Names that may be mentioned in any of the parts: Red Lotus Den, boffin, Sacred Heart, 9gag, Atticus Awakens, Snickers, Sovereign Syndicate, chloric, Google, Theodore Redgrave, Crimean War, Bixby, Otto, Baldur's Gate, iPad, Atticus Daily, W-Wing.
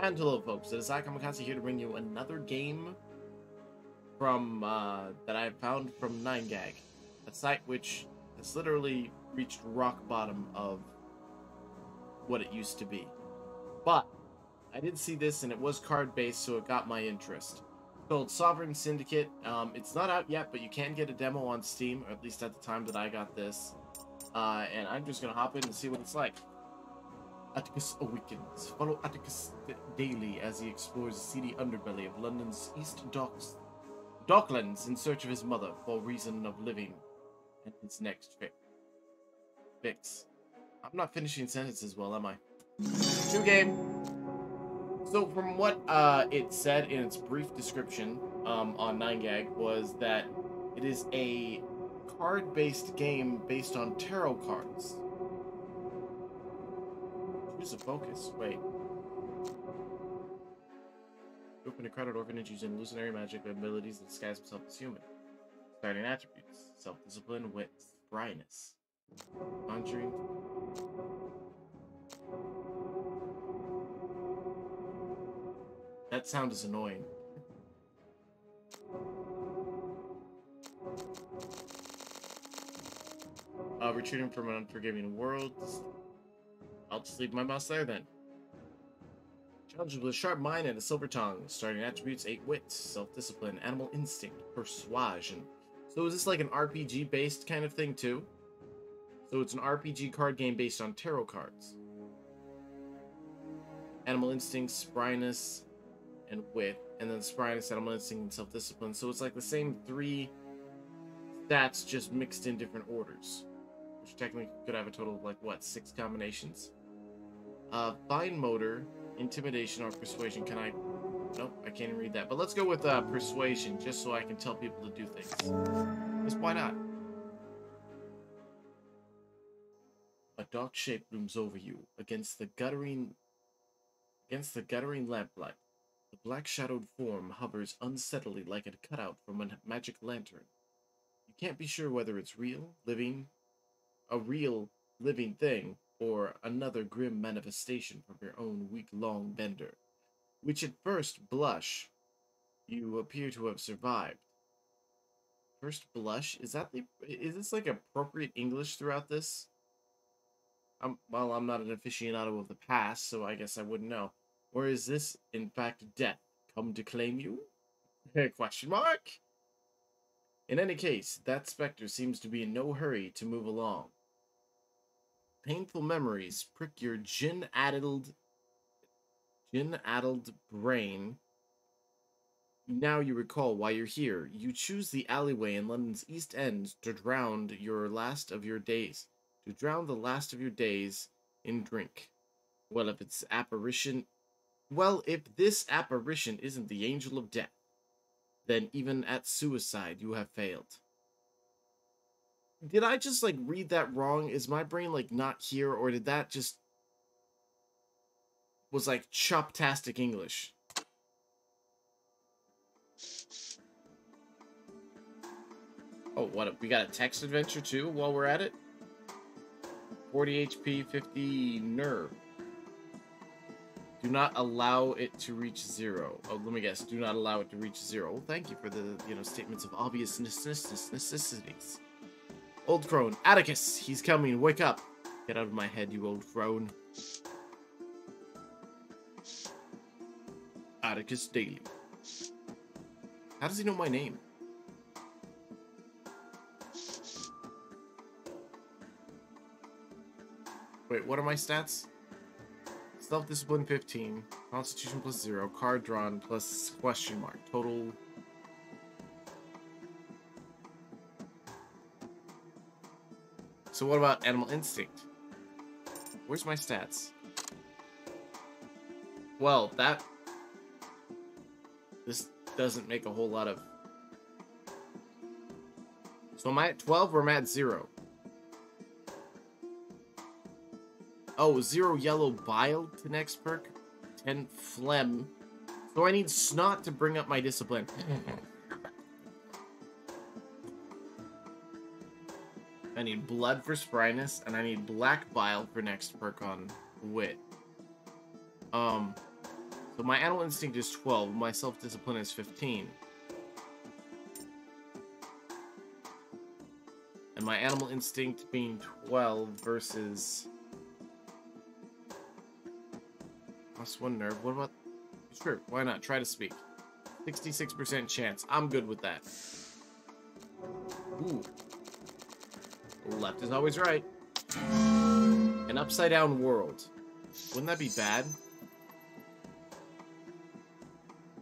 And hello folks, it is I, Kamikaze, here to bring you another game from, that I found from 9gag. A site which has literally reached rock bottom of what it used to be. But I did see this and it was card-based, so it got my interest. It's called Sovereign Syndicate. It's not out yet, but you can get a demo on Steam, or at least at the time that I got this. And I'm just gonna hop in and see what it's like. Atticus Awakens. Follow Atticus daily as he explores the seedy underbelly of London's East Docklands in search of his mother for reason of living and his next trip. Bix. I'm not finishing sentences well, am I? New game. So from what it said in its brief description on 9gag was that it is a card-based game based on tarot cards. Use the focus. Wait. Open a crowded orphanage using illusionary magic abilities that disguise himself as human. Starting attributes: self-discipline, wit, bryness, conjuring. That sound is annoying. Retreating from an unforgiving world. I'll just leave my mouse there, then. Challenged with a sharp mind and a silver tongue. Starting attributes: 8 wits, self-discipline, animal instinct, persuasion. So is this like an RPG-based kind of thing, too? So it's an RPG card game based on tarot cards. Animal instinct, spryness, and wit. And then spryness, animal instinct, and self-discipline. So it's like the same 3 stats just mixed in different orders. Which technically could have a total of, like, what, 6 combinations? Fine motor, intimidation, or persuasion. Can I... Nope, I can't even read that. But let's go with persuasion, just so I can tell people to do things. Because why not? A dark shape looms over you against the guttering... lamplight. The black-shadowed form hovers unsteadily like a cutout from a magic lantern. You can't be sure whether it's real, a real living thing, or another grim manifestation from your own week-long bender, which at first blush you appear to have survived. First blush? Is this like appropriate English throughout this? Well, I'm not an aficionado of the past, so I guess I wouldn't know. Or is this, in fact, death come to claim you? Question mark? In any case, that specter seems to be in no hurry to move along. Painful memories prick your gin-addled brain. Now you recall why you're here. You choose the alleyway in London's East End to drown the last of your days in drink. Well, if this apparition isn't the angel of death, then even at suicide you have failed. Did I just, like, read that wrong? Is my brain, like, not here? Or did that just... was, like, choptastic English? Oh, what? We got a text adventure, too, while we're at it? 40 HP, 50 nerve. Do not allow it to reach 0. Oh, let me guess. Do not allow it to reach 0. Well, thank you for the, you know, statements of obvious necessities. Old crone, Atticus, he's coming, wake up. Get out of my head, you old crone. Atticus Daily. How does he know my name? Wait, what are my stats? Self-discipline 15, constitution plus 0, card drawn plus question mark, total... So what about animal instinct? Where's my stats? Well, that... This doesn't make a whole lot of... So am I at 12 or am I at 0? Oh, 0 yellow bile to next perk. 10 phlegm. So I need snot to bring up my discipline. I need blood for spryness, and I need black bile for next perk on wit. So my animal instinct is 12, my self-discipline is 15. And my animal instinct being 12 versus... Plus one nerve. What about... Sure, why not? Try to speak. 66% chance. I'm good with that. Ooh. Left is always right. An upside down world. Wouldn't that be bad?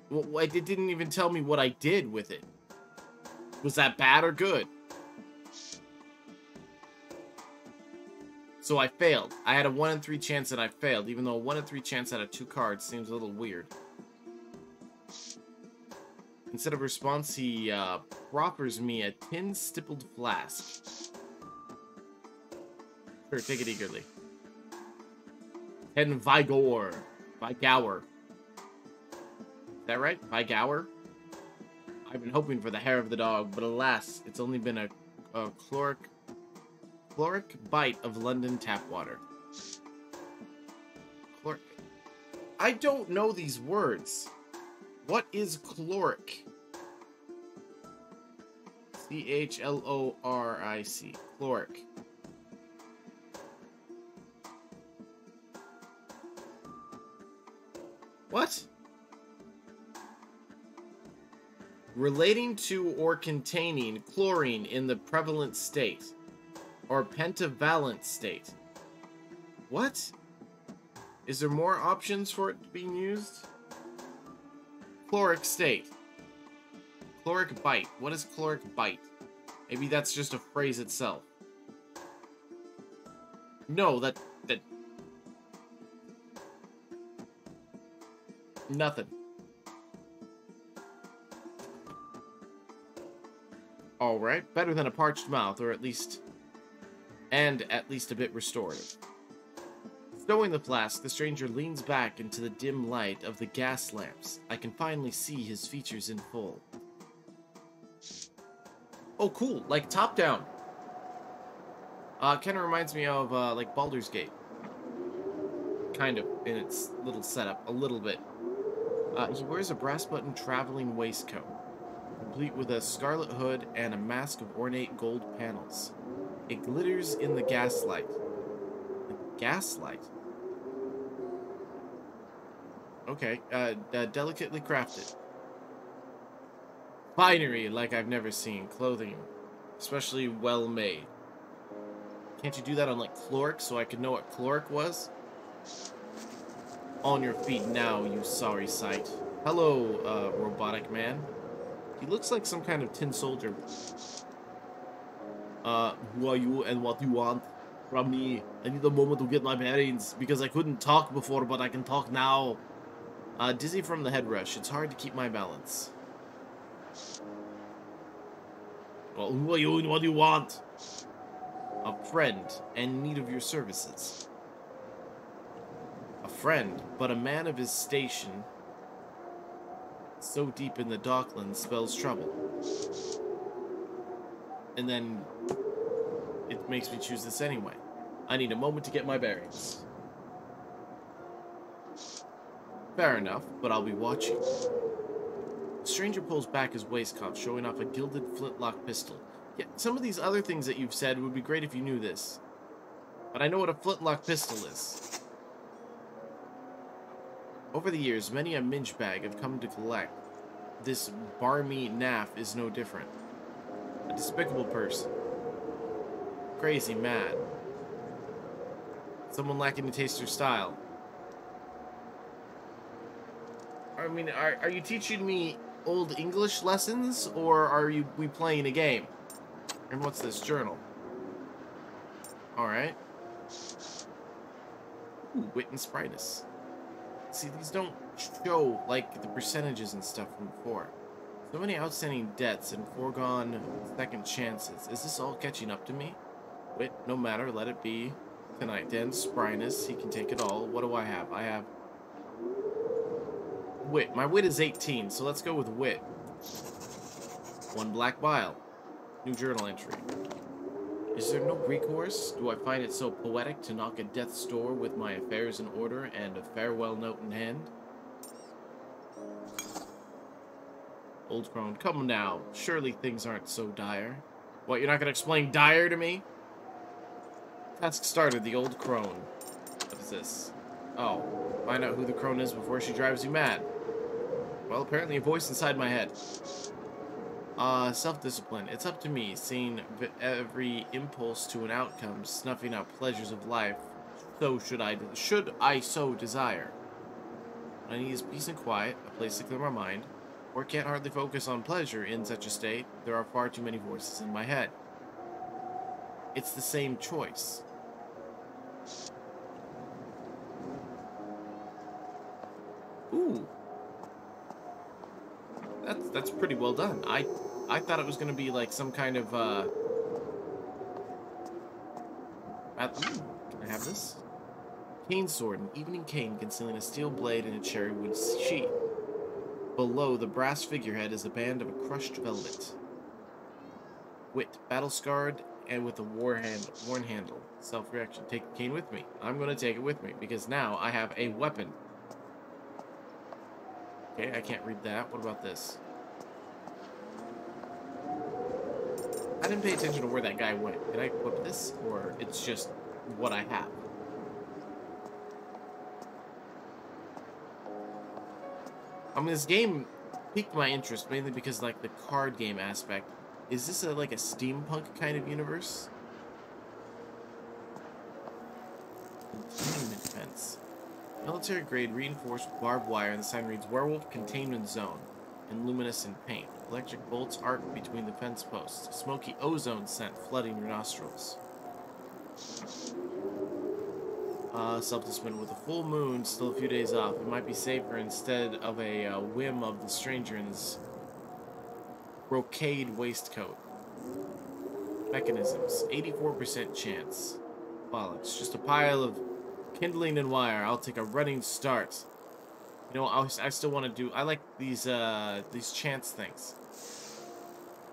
Well, it didn't even tell me what I did with it. Was that bad or good? So I failed. I had a 1 in 3 chance that I failed, even though a 1 in 3 chance out of 2 cards seems a little weird. Instead of response, he proffers me a tin stippled flask. Sure, take it eagerly. 10 Vigor. Vigour. Is that right? Vigour? I've been hoping for the hair of the dog, but alas, it's only been a chloric bite of London tap water. Chloric. I don't know these words. What is chloric? C-H-L-O-R-I-C. Chloric. What? Relating to or containing chlorine in the prevalent state. Or pentavalent state. What? Is there more options for it being used? Chloric state. Chloric bite. What is chloric bite? Maybe that's just a phrase itself. No, that... Nothing. Alright, better than a parched mouth, or at least... And at least a bit restorative. Stowing the flask, the stranger leans back into the dim light of the gas lamps. I can finally see his features in full. Oh, cool. Like Top Down. Kind of reminds me of, like, Baldur's Gate. Kind of, in its little setup. A little bit. He wears a brass-button traveling waistcoat, complete with a scarlet hood and a mask of ornate gold panels. It glitters in the gaslight. The gaslight? Okay, delicately crafted. Finery like I've never seen. Clothing, especially well made. Can't you do that on, like, chloric so I could know what chloric was? On your feet now, you sorry sight. Hello, robotic man. He looks like some kind of tin soldier. Who are you and what do you want from me? I need a moment to get my bearings, because I couldn't talk before, but I can talk now. Dizzy from the head rush. It's hard to keep my balance. Well, who are you and what do you want? A friend in need of your services. A friend, but a man of his station, so deep in the dockland, spells trouble. And then it makes me choose this anyway. I need a moment to get my bearings. Fair enough, but I'll be watching. The stranger pulls back his waistcoat, showing off a gilded flintlock pistol. Yeah, some of these other things that you've said would be great if you knew this. But I know what a flintlock pistol is. Over the years, many a minge bag have come to collect. This barmy naff is no different. A despicable person. Crazy, mad. Someone lacking to taste or style. I mean, are you teaching me old English lessons, or are we playing a game? And what's this journal? Alright. Ooh, wit and sprightness. See, these don't show, like, the percentages and stuff from before. So many outstanding debts and foregone second chances. Is this all catching up to me? Wait, no matter, let it be. Tonight, then, spryness, he can take it all. What do I have? I have... Wit. My wit is 18, so let's go with wit. One black vial. New journal entry. Is there no recourse? Do I find it so poetic to knock at death's door with my affairs in order and a farewell note in hand? Old crone, come now. Surely things aren't so dire. What, you're not going to explain dire to me? Task started, the old crone. What is this? Oh, find out who the crone is before she drives you mad. Well, apparently a voice inside my head. Self-discipline. It's up to me, seeing every impulse to an outcome, snuffing out pleasures of life. So should I so desire. What I need is peace and quiet, a place to clear my mind, or can't hardly focus on pleasure in such a state. There are far too many voices in my head. It's the same choice. Ooh. That's pretty well done. I thought it was going to be like some kind of, can I have this? Cane sword, an evening cane concealing a steel blade and a cherry wood sheath. Below the brass figurehead is a band of crushed velvet. Wit, battle-scarred and with a worn handle. Self-reaction, take the cane with me. I'm going to take it with me because now I have a weapon. Okay, I can't read that. What about this? I didn't pay attention to where that guy went. Did I equip this? Or it's just what I have? I mean, this game piqued my interest mainly because, like, the card game aspect. Is this, like, a steampunk kind of universe? Containment fence. Military grade reinforced with barbed wire, and the sign reads Werewolf Containment Zone in luminescent paint. Electric bolts arc between the fence posts. A smoky ozone scent flooding your nostrils. Self-discipline with a full moon still a few days off. It might be safer instead of a whim of the stranger in this brocade waistcoat. Mechanisms. 84% chance. Bollocks. Just a pile of kindling and wire. I'll take a running start. You know, I still want to do... I like these chance things.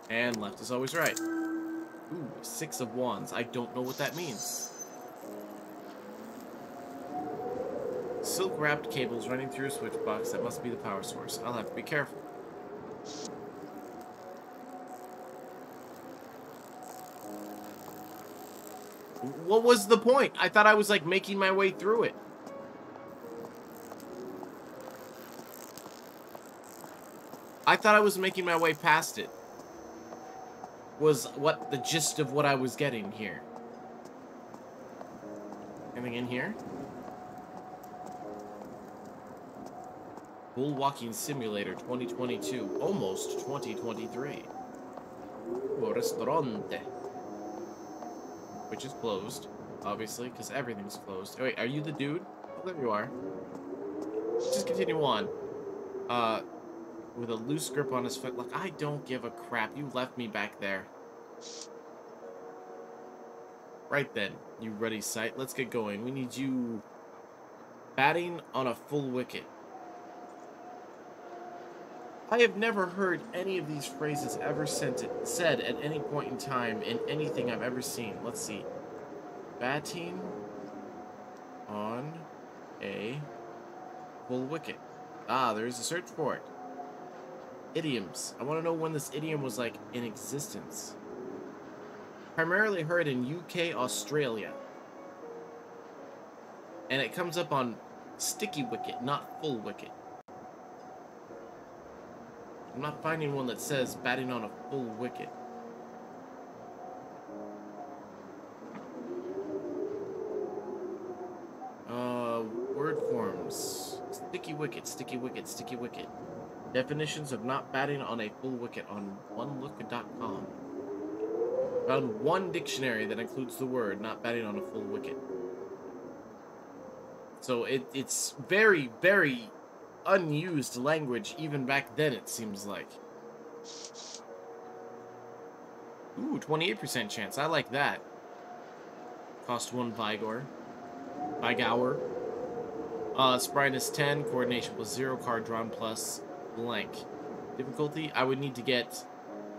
And left is always right. Ooh, 6 of wands. I don't know what that means. Silk-wrapped cables running through a switch box. That must be the power source. I'll have to be careful. What was the point? I thought I was, like, making my way through it. I thought I was making my way past it. Was what the gist of what I was getting here. Coming in here. Bull Walking Simulator 2022. Almost 2023. Oh, restaurante. Which is closed, obviously, because everything's closed. Oh, wait, are you the dude? Oh, there you are. Let's just continue on. With a loose grip on his foot. Look, I don't give a crap. You left me back there. Right then. You ready, sight? Let's get going. We need you batting on a full wicket. I have never heard any of these phrases ever said at any point in time in anything I've ever seen. Let's see. Batting on a full wicket. Ah, there is a search for it. Idioms. I want to know when this idiom was, like, in existence. Primarily heard in UK, Australia. And it comes up on sticky wicket, not full wicket. I'm not finding one that says batting on a full wicket. Word forms. Sticky wicket, sticky wicket, sticky wicket. Definitions of not batting on a full wicket on onelook.com. Found one dictionary that includes the word not batting on a full wicket. So it's very, very... unused language even back then, it seems like. Ooh, 28% chance. I like that. Cost 1 Vigor. Vigour. Spryness 10, coordination plus 0, card drawn plus blank. Difficulty? I would need to get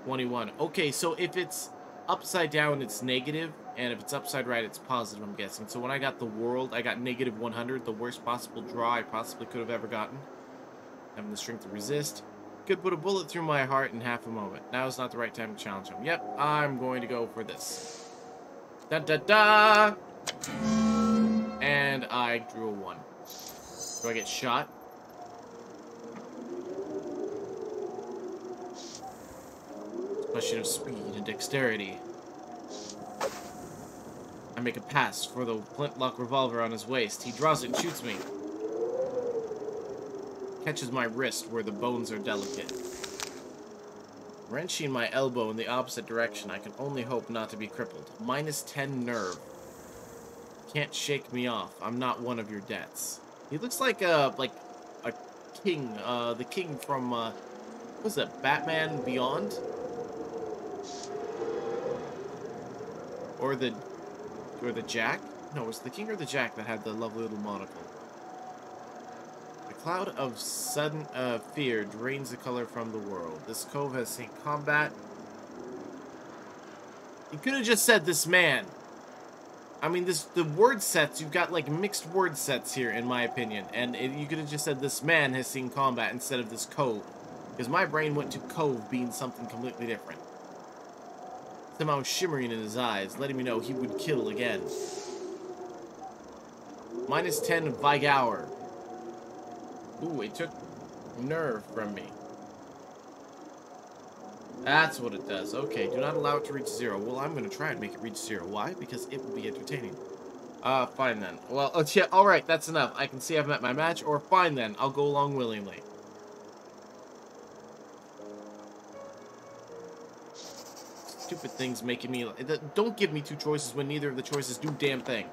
21. Okay, so if it's upside down, it's negative, and if it's upside right, it's positive, I'm guessing. So when I got the world, I got -100, the worst possible draw I possibly could have ever gotten. having the strength to resist. Could put a bullet through my heart in half a moment. Now is not the right time to challenge him. Yep, I'm going to go for this. Da da da! And I drew a 1. Do I get shot? It's a question of speed and dexterity. I make a pass for the flintlock revolver on his waist. He draws it and shoots me. Catches my wrist where the bones are delicate. Wrenching my elbow in the opposite direction, I can only hope not to be crippled. -10 nerve. Can't shake me off. I'm not one of your debts. He looks like a king, the king from, what was that, Batman Beyond? Or the Jack? No, it's the king or the Jack that had the lovely little monocle. A cloud of sudden fear drains the color from the world. This cove has seen combat. You could have just said this man. I mean, the word sets, you've got like mixed word sets here, in my opinion. And you could have just said this man has seen combat instead of this cove. Because my brain went to cove being something completely different. Somehow shimmering in his eyes, letting me know he would kill again. -10 Vigour. Ooh, it took nerve from me. That's what it does. Okay, do not allow it to reach 0. Well, I'm going to try and make it reach 0. Why? Because it will be entertaining. Fine then. Well, yeah, alright, that's enough. I can see I've met my match, or fine then. I'll go along willingly. Stupid things making me... Don't give me two choices when neither of the choices do damn thing.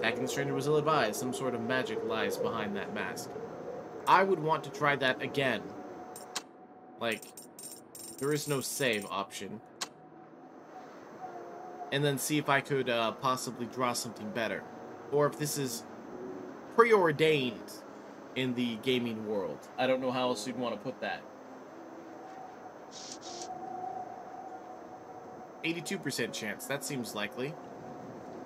Attacking the stranger was ill-advised. Some sort of magic lies behind that mask. I would want to try that again. Like, there is no save option. And then see if I could possibly draw something better. Or if this is preordained in the gaming world. I don't know how else you'd want to put that. 82% chance. That seems likely.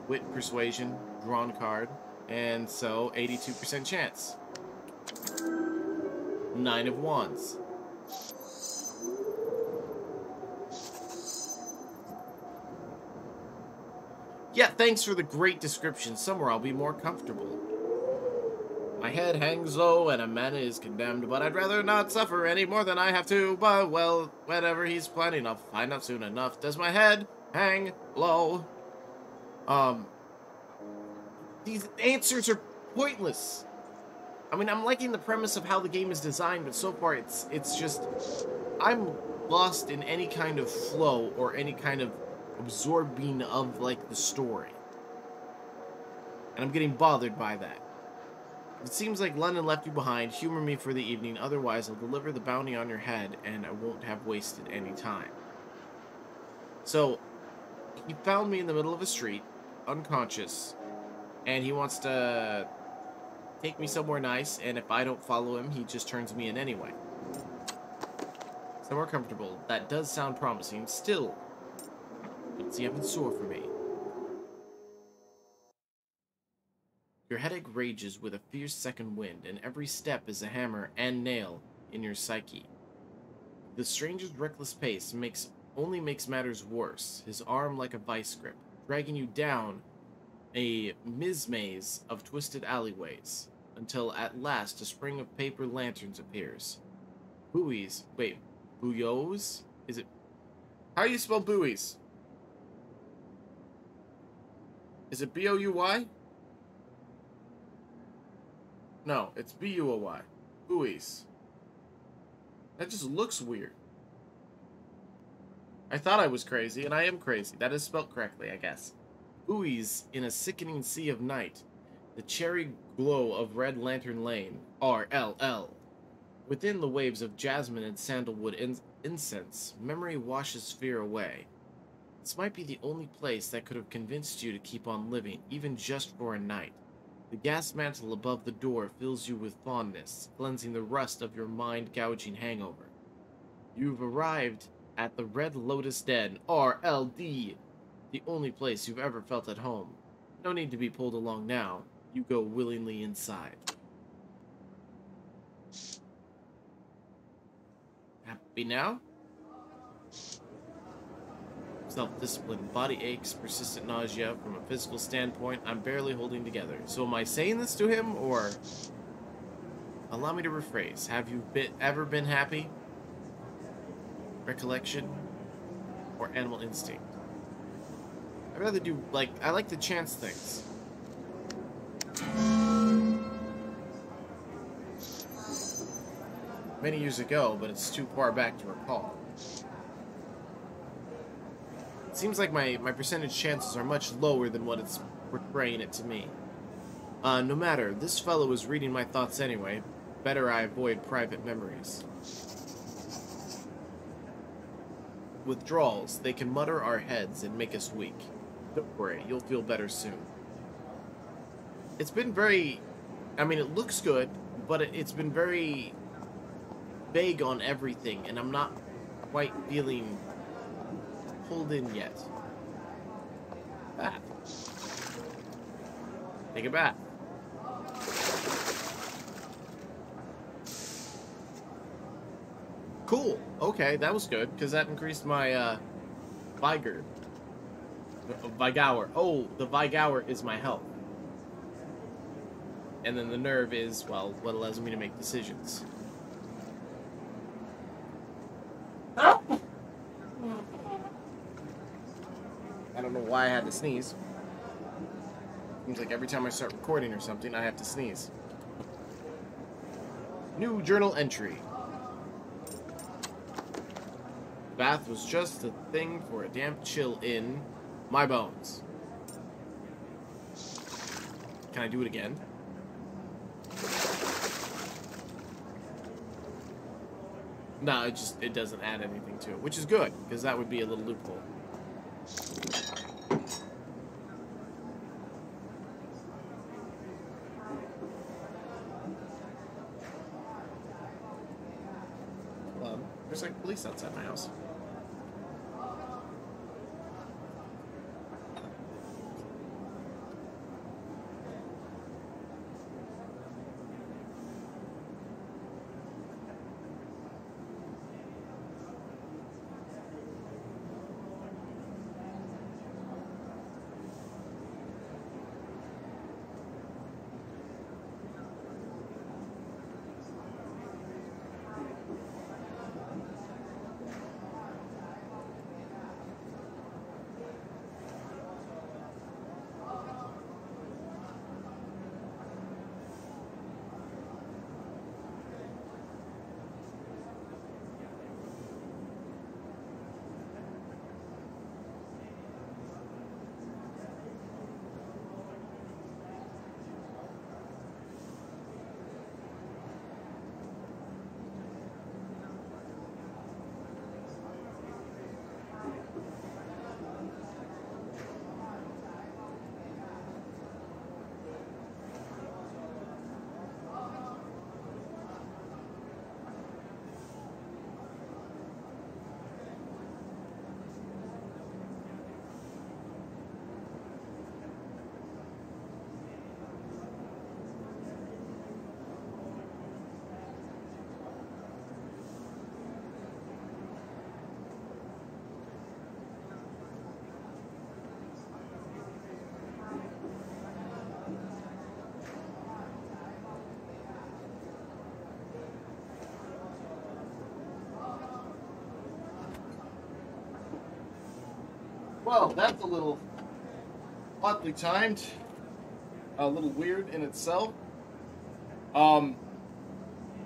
Wit, persuasion, drawn card, and so 82% chance. 9 of Wands. Yeah, thanks for the great description. Somewhere I'll be more comfortable. My head hangs low and a man is condemned, but I'd rather not suffer any more than I have to. But, well, whatever he's planning, I'll find out soon enough. Does my head hang low? These answers are pointless. I mean, I'm liking the premise of how the game is designed, but so far it's just... I'm lost in any kind of flow or any kind of absorbing of, like, the story. And I'm getting bothered by that. It seems like London left you behind. Humor me for the evening. Otherwise, I'll deliver the bounty on your head, and I won't have wasted any time. So, he found me in the middle of a street, unconscious, and he wants to take me somewhere nice, and if I don't follow him, he just turns me in anyway. Somewhere comfortable. That does sound promising. Still, what's he have in store for me? Your headache rages with a fierce second wind, and every step is a hammer and nail in your psyche. The stranger's reckless pace only makes matters worse, his arm like a vice grip, dragging you down a maze of twisted alleyways, until at last a spring of paper lanterns appears. Buoys? Wait, buyos? Is it... How do you spell buoys? Is it B-O-U-Y? No, it's B-U-O-Y. Buoys. That just looks weird. I thought I was crazy, and I am crazy. That is spelt correctly, I guess. Buoys in a sickening sea of night. The cherry glow of Red Lantern Lane, RLL. Within the waves of jasmine and sandalwood incense, memory washes fear away. This might be the only place that could have convinced you to keep on living, even just for a night. The gas mantle above the door fills you with fondness, cleansing the rust of your mind-gouging hangover. You've arrived... at the Red Lotus Den, RLD, the only place you've ever felt at home. No need to be pulled along now. You go willingly inside. Be now? Self-discipline, body aches, persistent nausea. From a physical standpoint, I'm barely holding together. So am I saying this to him, or... Allow me to rephrase. Have you ever been happy? Recollection? Or animal instinct? I'd rather do, like, I like to chance things. Many years ago, but it's too far back to recall. It seems like my percentage chances are much lower than what it's portraying it to me. No matter, this fellow is reading my thoughts anyway. Better I avoid private memories. Withdrawals, they can mutter our heads and make us weak. Don't worry, you'll feel better soon. It's been very... I mean, it looks good, but it's been very... vague on everything, and I'm not quite feeling pulled in yet. Bath. Take a bath. Cool. Okay, that was good, because that increased my Vigor. Vigour. Oh, the Vigour is my health. And then the nerve is, well, what allows me to make decisions. Why I had to sneeze. Seems like every time I start recording or something, I have to sneeze. New journal entry. Bath was just a thing for a damp chill in my bones. Can I do it again? No, it doesn't add anything to it, which is good, because that would be a little loophole. There's like police outside my house. Well, that's a little oddly timed, a little weird in itself. The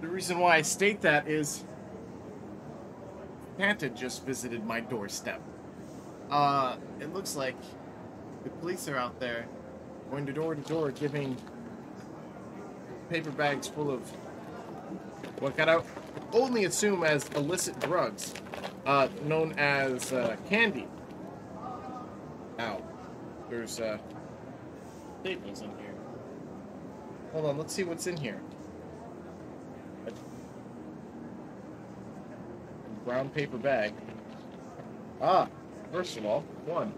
reason why I state that is Panta just visited my doorstep. It looks like the police are out there going to door giving paper bags full of what can I only assume as illicit drugs, known as candy. Ow. There's, staples in here. Hold on, let's see what's in here. A brown paper bag. Ah, first of all, one.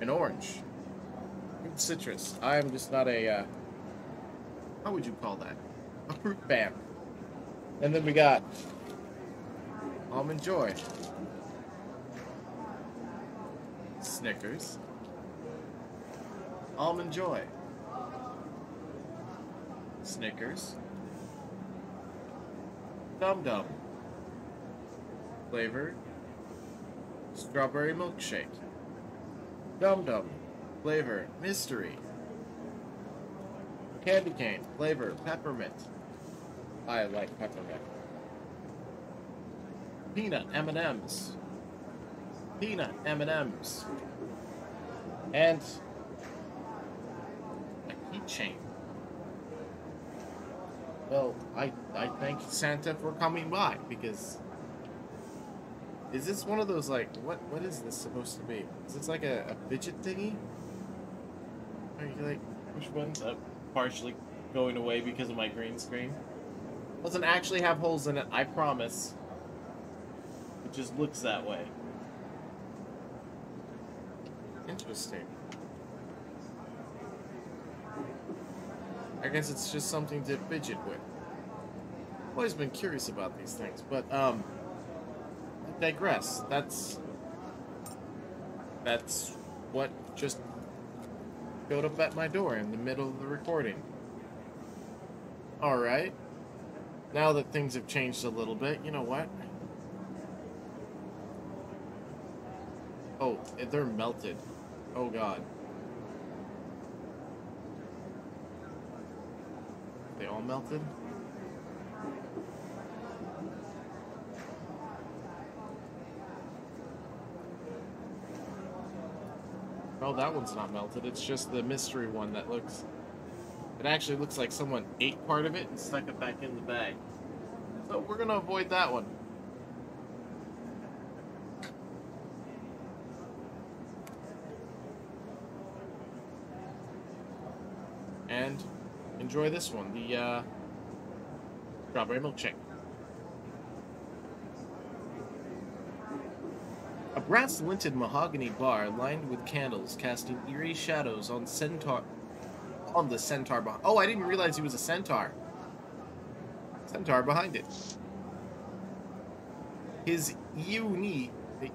An orange. Good citrus. I'm just not a, how would you call that? A fruit fan. And then we got Almond Joy. Snickers. Almond Joy. Snickers. Dum Dum. Flavored. Strawberry Milkshake. Dum Dum. Flavor. Mystery. Candy Cane. Flavor. Peppermint. I like peppermint. Peanut M&M's. Peanut M&M's. And a keychain. Well, I thank Santa for coming by, because is this one of those, like, what is this supposed to be? Is this like a fidget thingy? Are you like, which one's up? Partially going away because of my green screen. Doesn't actually have holes in it, I promise. It just looks that way. Interesting. I guess it's just something to fidget with. I've always been curious about these things, but I digress. That's what just showed up at my door in the middle of the recording. Alright. Now that things have changed a little bit, you know what? Oh, they're melted. Oh god. They all melted? Oh, that one's not melted. It's just the mystery one that looks... It actually looks like someone ate part of it and stuck it back in the bag. So we're gonna avoid that one. And enjoy this one, the strawberry milkshake. A brass-linted mahogany bar lined with candles casting eerie shadows on centaur... On the centaur behind. Oh, I didn't realize he was a centaur. Centaur behind it. His equine. It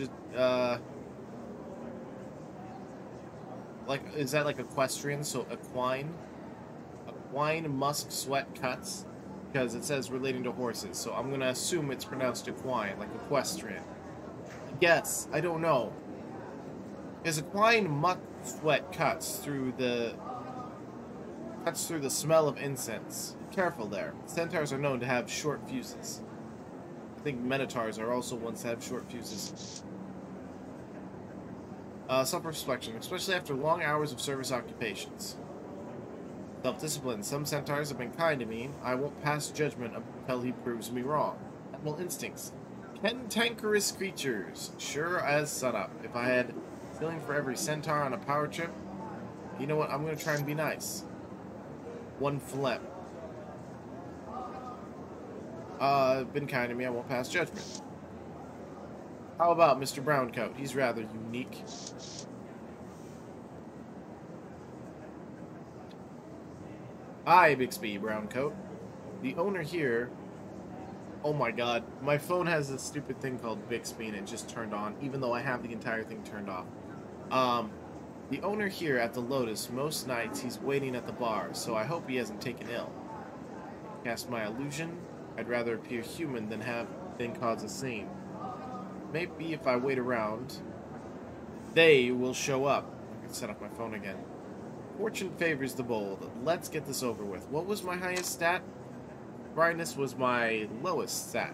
is, like, is that like equestrian? So equine. Equine musk sweat cuts, because it says relating to horses. So I'm gonna assume it's pronounced equine, like equestrian. Yes, I don't know. His equine muck sweat cuts through the smell of incense. Careful there. Centaurs are known to have short fuses. I think minotaurs are also ones that have short fuses. Self-reflection, especially after long hours of service occupations. Self-discipline. Some centaurs have been kind to me. I won't pass judgment until he proves me wrong. Animal instincts. Cantankerous creatures, sure as sunup. If I had feeling for every centaur on a power trip, you know what? I'm gonna try and be nice. One flip. Been kind to me. I won't pass judgment. How about Mr. Browncoat? He's rather unique. Hi, Bixby Browncoat. The owner here. Oh my god, my phone has this stupid thing called Bixby and it just turned on, even though I have the entire thing turned off. The owner here at the Lotus, most nights he's waiting at the bar, so I hope he hasn't taken ill. Cast my illusion, I'd rather appear human than have then cause a scene. Maybe if I wait around, they will show up. I can set up my phone again. Fortune favors the bold, let's get this over with. What was my highest stat? Brightness was my lowest stat.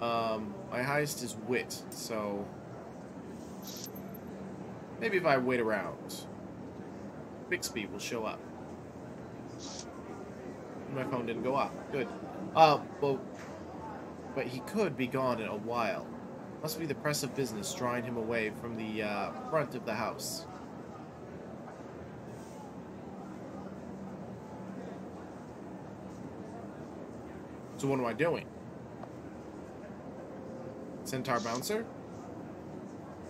My highest is wit, so maybe if I wait around, Bixby will show up. My phone didn't go off. Good. But he could be gone in a while. Must be the press of business drawing him away from the front of the house. So what am I doing? Centaur bouncer?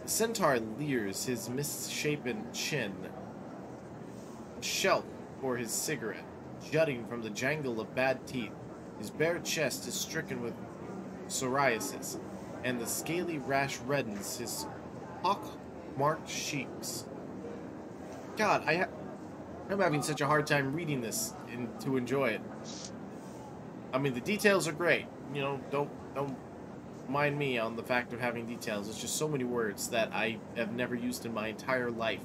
The centaur leers his misshapen chin. A shelf before his cigarette, jutting from the jangle of bad teeth. His bare chest is stricken with psoriasis, and the scaly rash reddens his hawk-marked cheeks. God, I'm having such a hard time reading this and to enjoy it. I mean, the details are great. You know, don't mind me on the fact of having details. It's just so many words that I have never used in my entire life.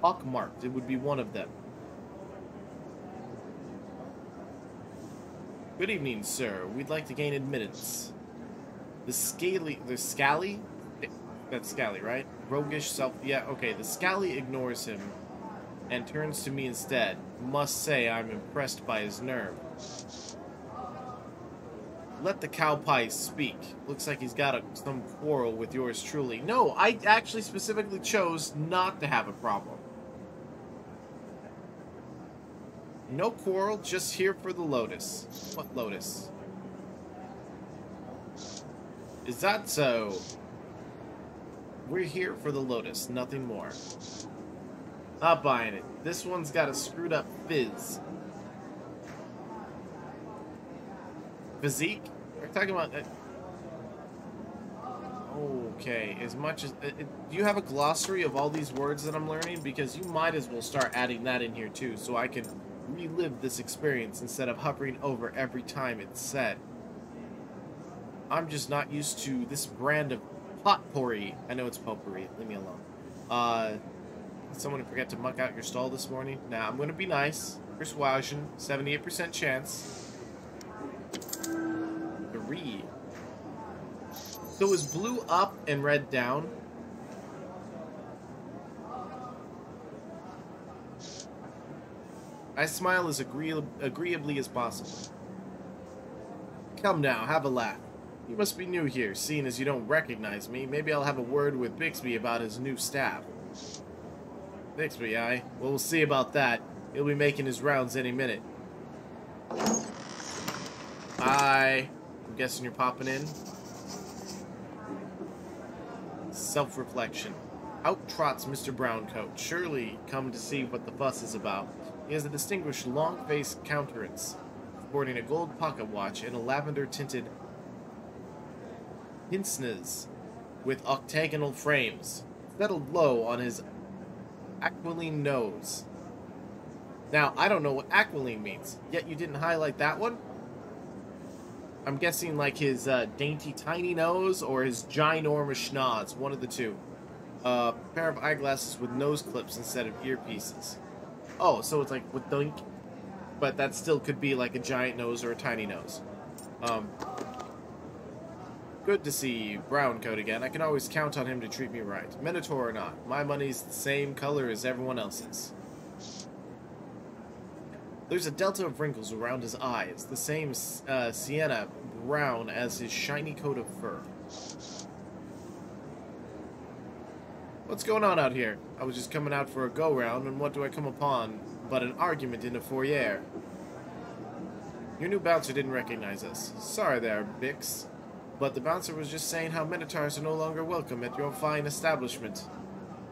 Hawk-marked, it would be one of them. Good evening, sir. We'd like to gain admittance. The Scally? That's Scally, right? Roguish self... Yeah, okay. The Scally ignores him and turns to me instead. Must say I'm impressed by his nerve. Let the cowpie speak. Looks like he's got some quarrel with yours truly. No, I actually specifically chose not to have a problem. No quarrel, just here for the Lotus. What Lotus? Is that so? We're here for the Lotus, nothing more. Not buying it. This one's got a screwed up fizz. Physique? We're talking about... Okay, as much as... do you have a glossary of all these words that I'm learning? Because you might as well start adding that in here too, so I can... relive this experience instead of hovering over every time it's said. I'm just not used to this brand of potpourri. I know it's potpourri. Leave me alone. Did someone forget to muck out your stall this morning? Now I'm gonna be nice. Persuasion, 78% chance. 3. So is blue up and red down? I smile as agreeably as possible. Come now, have a laugh. You must be new here, seeing as you don't recognize me. Maybe I'll have a word with Bixby about his new staff. Bixby, aye? Well, we'll see about that. He'll be making his rounds any minute. Hi. I'm guessing you're popping in. Self-reflection. Out trots Mr. Browncoat, surely come to see what the fuss is about. He has a distinguished long-faced countenance, sporting a gold pocket watch and a lavender-tinted pince-nez with octagonal frames, settled low on his aquiline nose. Now, I don't know what aquiline means, yet you didn't highlight that one? I'm guessing like his dainty tiny nose or his ginormous schnoz, one of the two. A pair of eyeglasses with nose clips instead of earpieces. Oh, so it's like with dunk, but that still could be like a giant nose or a tiny nose. Good to see Browncoat again. I can always count on him to treat me right. Minotaur or not, my money's the same color as everyone else's. There's a delta of wrinkles around his eyes, the same sienna brown as his shiny coat of fur. What's going on out here? I was just coming out for a go-round, and what do I come upon but an argument in the foyer? Your new bouncer didn't recognize us. Sorry there, Bix. But the bouncer was just saying how Minotaurs are no longer welcome at your fine establishment.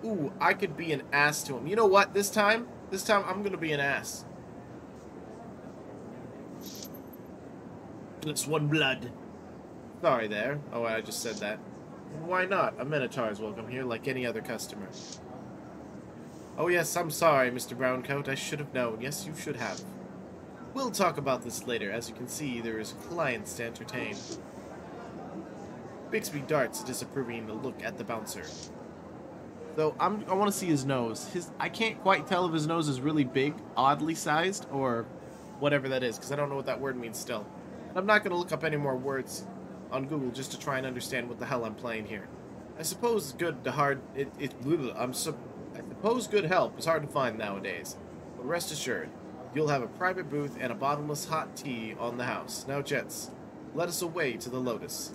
Ooh, I could be an ass to him. You know what? This time I'm gonna be an ass. It's one blood. Sorry there. Oh, I just said that. Why not? A Minotaur is welcome here like any other customer. Oh yes, I'm sorry, Mr. Browncoat. I should have known. Yes, you should have. We'll talk about this later. As you can see, there is clients to entertain. Bixby darts a disapproving look at the bouncer. Though I want to see his nose. I can't quite tell if his nose is really big, oddly sized, or whatever that is, because I don't know what that word means still. And I'm not going to look up any more words on Google just to try and understand what the hell I'm playing here. I suppose good help is hard to find nowadays, but rest assured, you'll have a private booth and a bottomless hot tea on the house. Now, gents, let us away to the Lotus.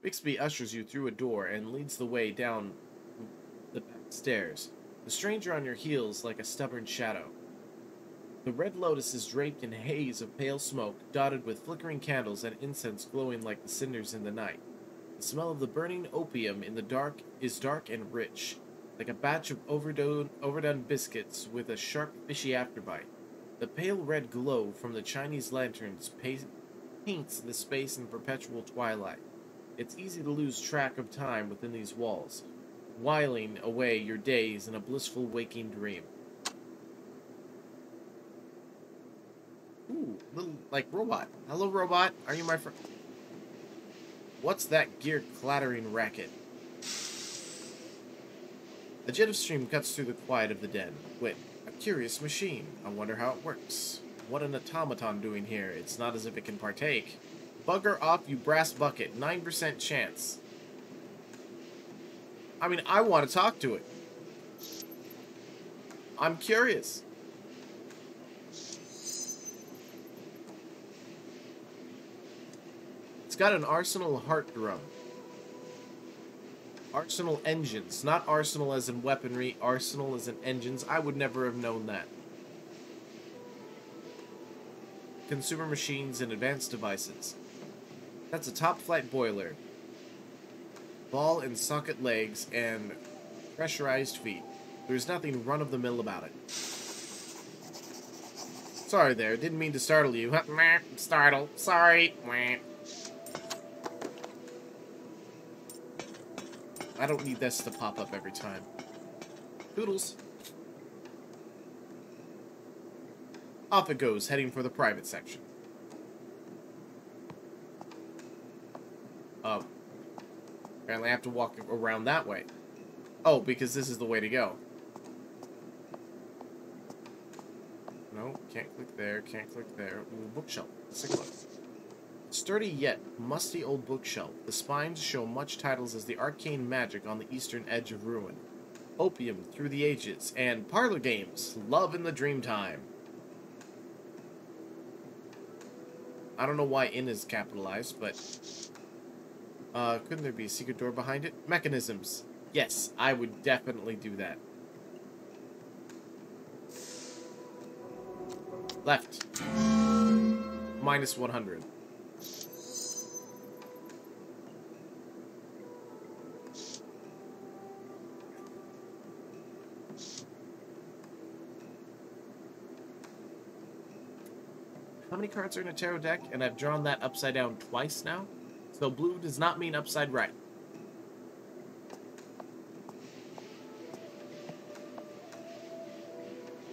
Bixby ushers you through a door and leads the way down the back stairs, the stranger on your heels like a stubborn shadow. The Red Lotus is draped in a haze of pale smoke, dotted with flickering candles and incense glowing like the cinders in the night. The smell of the burning opium in the dark is dark and rich, like a batch of overdone biscuits with a sharp, fishy afterbite. The pale red glow from the Chinese lanterns paints the space in perpetual twilight. It's easy to lose track of time within these walls, whiling away your days in a blissful waking dream. Ooh, little, like, robot. Hello, robot. Are you my friend? What's that gear clattering racket? A jet of steam cuts through the quiet of the den. Wait, a curious machine. I wonder how it works. What an automaton doing here? It's not as if it can partake. Bugger off, you brass bucket. 9% chance. I mean, I want to talk to it. I'm curious. It's got an arsenal heart drum. Arsenal engines. Not arsenal as in weaponry, arsenal as in engines. I would never have known that. Consumer machines and advanced devices. That's a top-flight boiler. Ball and socket legs and pressurized feet. There's nothing run-of-the-mill about it. Sorry there, didn't mean to startle you. Startle. Sorry. I don't need this to pop up every time. Doodles. Off it goes, heading for the private section. Apparently I have to walk around that way. Oh, because this is the way to go. No, can't click there, can't click there. Ooh, bookshelf. Let's take a look. Sturdy yet musty old bookshelf. The spines show much titles as the arcane magic on the eastern edge of ruin. Opium through the ages, and parlor games, love in the dream time. I don't know why in is capitalized, but... couldn't there be a secret door behind it? Mechanisms. Yes, I would definitely do that. Left. Minus 100. How many cards are in a tarot deck? And I've drawn that upside down twice now. So blue does not mean upside right.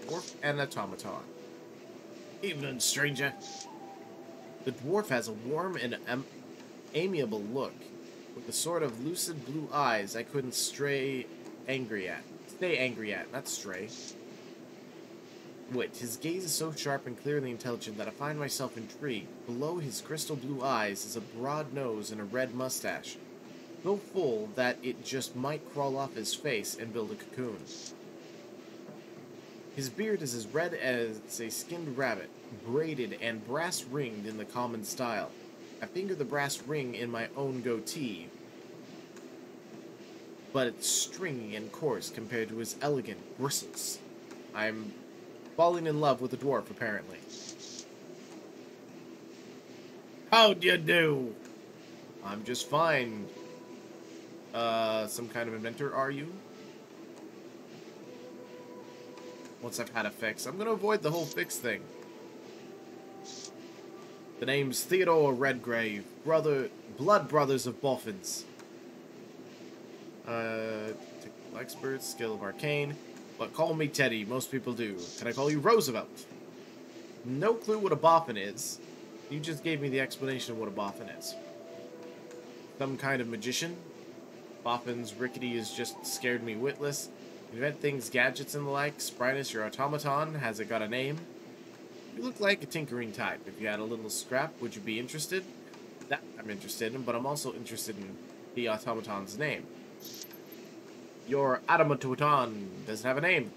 Dwarf and automaton. Evening, stranger. The dwarf has a warm and amiable look, with the sort of lucid blue eyes I couldn't stay angry at, not stray. Wit. His gaze is so sharp and clearly intelligent that I find myself intrigued. Below his crystal blue eyes is a broad nose and a red mustache, so full that it just might crawl off his face and build a cocoon. His beard is as red as a skinned rabbit, braided and brass ringed in the common style. I finger the brass ring in my own goatee, but it's stringy and coarse compared to his elegant bristles. I'm falling in love with a dwarf, apparently. How'd you do? I'm just fine. Some kind of inventor, are you? Once I've had a fix, I'm gonna avoid the whole fix thing. The name's Theodore Redgrave, blood brothers of Boffins. Technical expert, skill of arcane. But call me Teddy, most people do. Can I call you Roosevelt? No clue what a boffin is. You just gave me the explanation of what a boffin is. Some kind of magician. Boffins, rickety has just scared me witless. Invent things, gadgets, and the like. Sprinus, your automaton. Has it got a name? You look like a tinkering type. If you had a little scrap, would you be interested? That I'm interested in, but I'm also interested in the automaton's name. Your automaton doesn't have a name.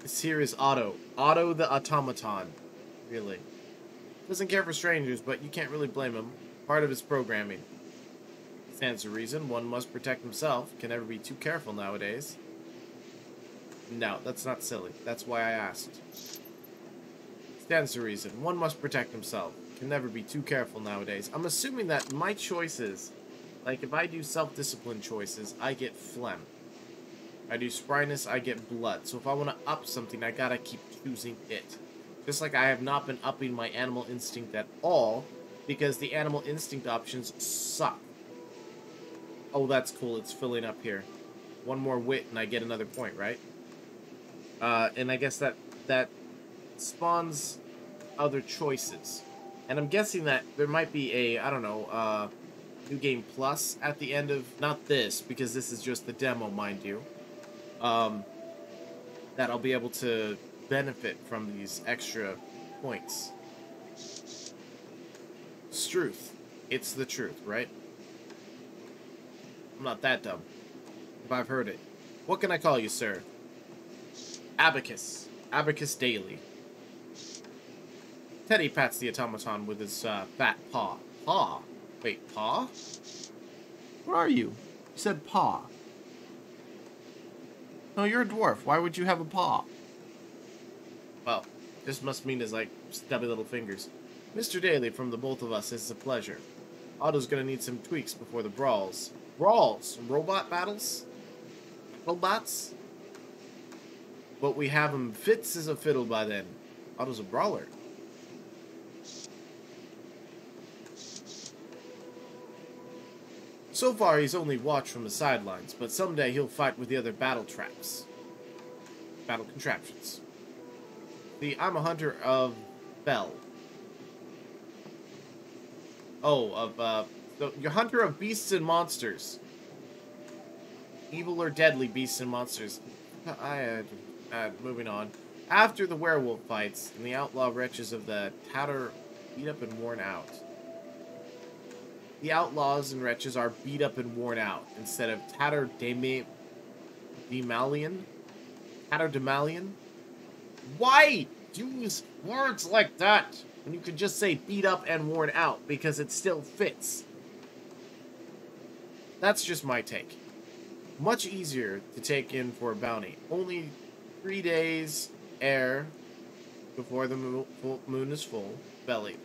This here is Otto. Otto the automaton. Really. Doesn't care for strangers, but you can't really blame him. Part of his programming. Stands to reason. One must protect himself. Can never be too careful nowadays. No, that's not silly. That's why I asked. Stands to reason. One must protect himself. Can never be too careful nowadays. I'm assuming that my choices... Like, if I do self-discipline choices, I get phlegm. I do spryness, I get blood. So if I want to up something, I gotta keep choosing it. Just like I have not been upping my animal instinct at all, because the animal instinct options suck. Oh, that's cool. It's filling up here. One more wit and I get another point, right? And I guess that spawns other choices. And I'm guessing that there might be a, I don't know, New Game Plus at the end of... Not this, because this is just the demo, mind you. That I'll be able to benefit from these extra points. Struth. It's the truth, right? I'm not that dumb. If I've heard it. What can I call you, sir? Abacus. Abacus Daily. Teddy pats the automaton with his fat paw. Paw? Wait, paw? Where are you? You said paw. No, you're a dwarf. Why would you have a paw? Well, this must mean his, like, stubby little fingers. Mr. Daly, from the both of us, it's a pleasure. Otto's gonna need some tweaks before the brawls. Brawls? Robot battles? Robots? But we have him fits as a fiddle by then. Otto's a brawler. So far, he's only watched from the sidelines, but someday he'll fight with the other battle traps. Battle contraptions. I'm a hunter of Bell. Oh, of, you're hunter of beasts and monsters. Evil or deadly beasts and monsters. Moving on. After the werewolf fights, and the outlaw wretches of the Tatter beat up and worn out. The outlaws and wretches are beat up and worn out instead of Tatter Demalion? Tatter Demalion? Why use words like that when you could just say beat up and worn out because it still fits? That's just my take. Much easier to take in for a bounty. Only 3 days air before the moon is full. Belly.